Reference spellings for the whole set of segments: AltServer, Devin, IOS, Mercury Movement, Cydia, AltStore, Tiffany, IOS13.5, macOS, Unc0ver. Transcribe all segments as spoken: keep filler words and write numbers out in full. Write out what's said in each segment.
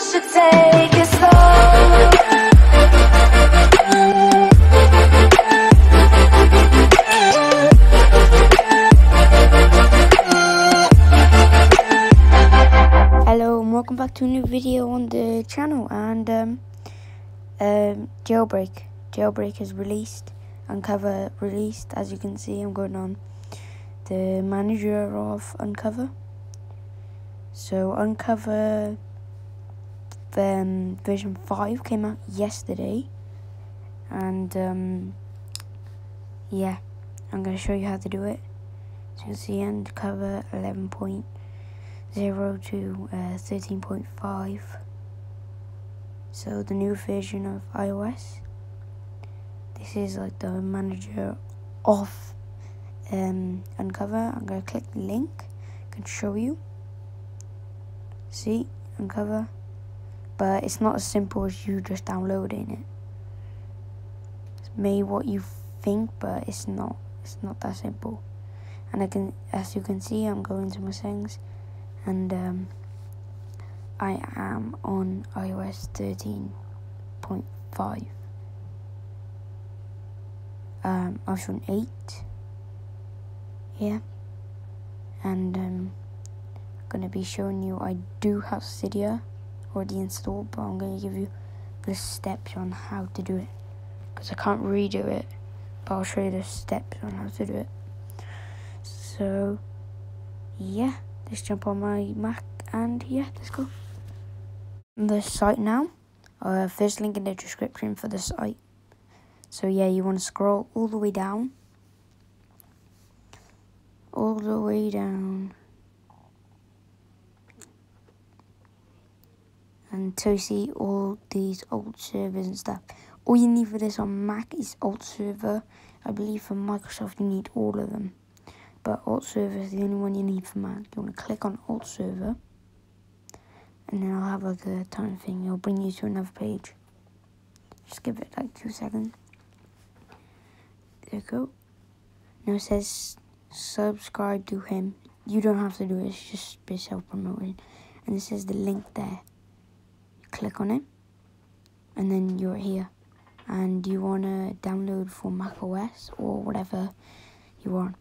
should take it slow. Hello and welcome back to a new video on the channel. And um, um, jailbreak jailbreak is released. Uncover released. As you can see, I'm going on the manager of Uncover. So Uncover um, version five came out yesterday, and um, yeah, I'm going to show you how to do it. So you can see Uncover eleven point zero to uh, thirteen point five, so the new version of iOS. This is like the manager of um, Uncover. I'm going to click the link. I can show you. See, Uncover. But it's not as simple as you just downloading it. It's maybe what you think, but it's not. It's not that simple. And I can, as you can see, I'm going to my settings, and um, I am on iOS thirteen point five. Um, I was on eight, yeah, and um, I'm going to be showing you, I do have Cydia already installed, but I'm going to give you the steps on how to do it, because I can't redo it, but I'll show you the steps on how to do it. So, yeah, let's jump on my Mac, and yeah, let's go. The site now, uh, first link in the description for the site. So yeah, you want to scroll all the way down, all the way down, until you see all these old servers and stuff. All you need for this on Mac is AltServer. I believe for Microsoft you need all of them, but AltServer is the only one you need for Mac. You want to click on AltServer, and then I'll have like a time thing. It'll bring you to another page. Just give it like two seconds. There you go. Now it says subscribe to him. You don't have to do it, it's just yourself promoting. And it says the link there. You click on it, and then you're here. And you want to download for macOS or whatever you want.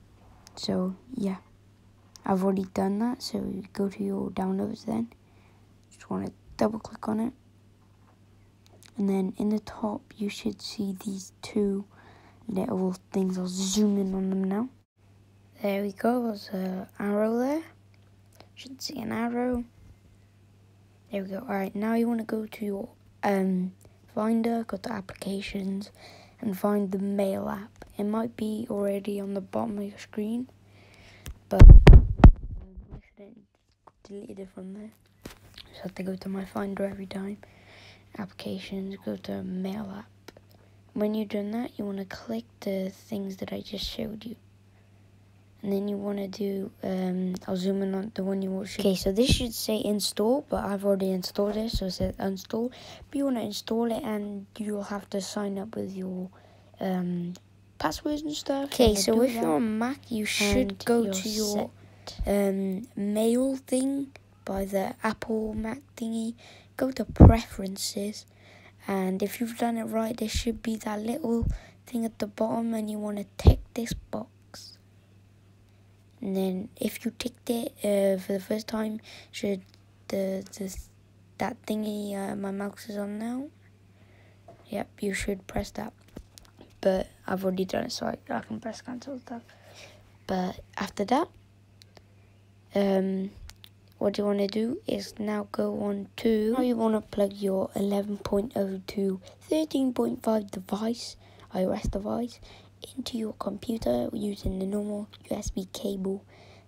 So yeah, I've already done that. So you go to your downloads then. Just want to double click on it. And then in the top, you should see these two little things. I'll zoom in on them now. There we go. There's an arrow there. Should see an arrow. There we go. Alright, now you want to go to your um, Finder, go to Applications, and find the Mail app. It might be already on the bottom of your screen, but I accidentally deleted it from there. So I have to go to my Finder every time. Applications, go to Mail app. When you're doing that, you want to click the things that I just showed you, and then you want to do um I'll zoom in on the one you want. Okay, so this should say install, but I've already installed it, so it says uninstall. But you want to install it, and you'll have to sign up with your um passwords and stuff. Okay, so if you're on Mac, you should go to your um mail thing by the Apple Mac thingy. Go to Preferences, and if you've done it right, there should be that little thing at the bottom, and you want to tick this box. And then if you ticked it uh, for the first time, should the, the that thingy uh, my mouse is on now. Yep, you should press that. But I've already done it, so I, I can press cancel stuff. But after that, um. what you want to do is now go on to, now you want to plug your eleven point zero to thirteen point five device, iOS device, into your computer using the normal U S B cable.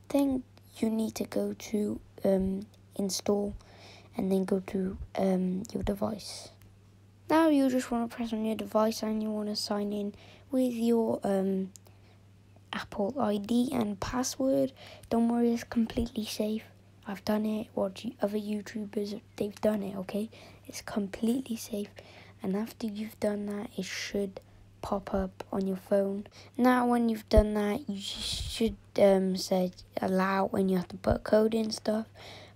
Then you need to go to um, install, and then go to um, your device. Now you just want to press on your device, and you want to sign in with your um, Apple I D and password. Don't worry, it's completely safe. I've done it, watch other YouTubers, they've done it, okay? It's completely safe. And after you've done that, it should pop up on your phone. Now when you've done that, you should um, say allow, and you have to put a code in and stuff.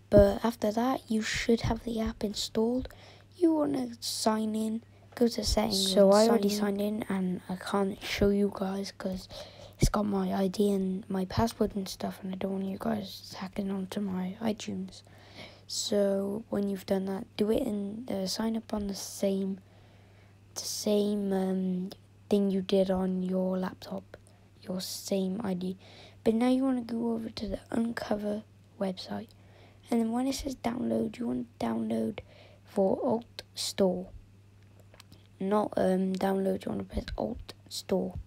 But after that, you should have the app installed. You want to sign in, go to settings. So I already signed in and I can't show you guys because it's got my I D and my password and stuff, and I don't want you guys hacking onto my iTunes. So when you've done that, do it and uh, sign up on the same the same um, thing you did on your laptop, your same I D. But now you want to go over to the Unc0ver website, and then when it says download, you want to download for AltStore, not um download. You want to press AltStore.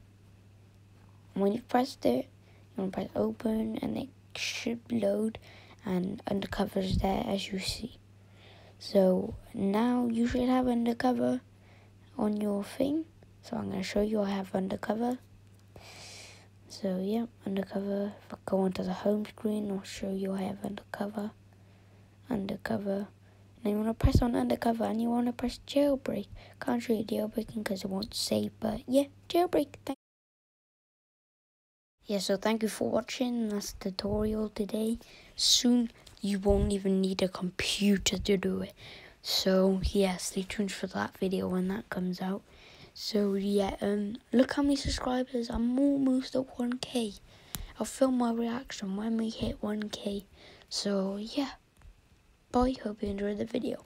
And when you've pressed it, you want to press open, and it should load. And Unc0ver is there, as you see. So now you should have Unc0ver on your thing. So I'm going to show you I have Unc0ver. So yeah, Unc0ver. If I go onto the home screen, I'll show you I have Unc0ver. Unc0ver. Now you want to press on Unc0ver and you want to press jailbreak. Can't show you jailbreaking because it won't save, but yeah, jailbreak. Thank Yeah, so thank you for watching. That's the tutorial today. Soon you won't even need a computer to do it. So yeah, stay tuned for that video when that comes out. So yeah, um, look how many subscribers. I'm almost at one K. I'll film my reaction when we hit one K. So yeah, bye. Hope you enjoyed the video.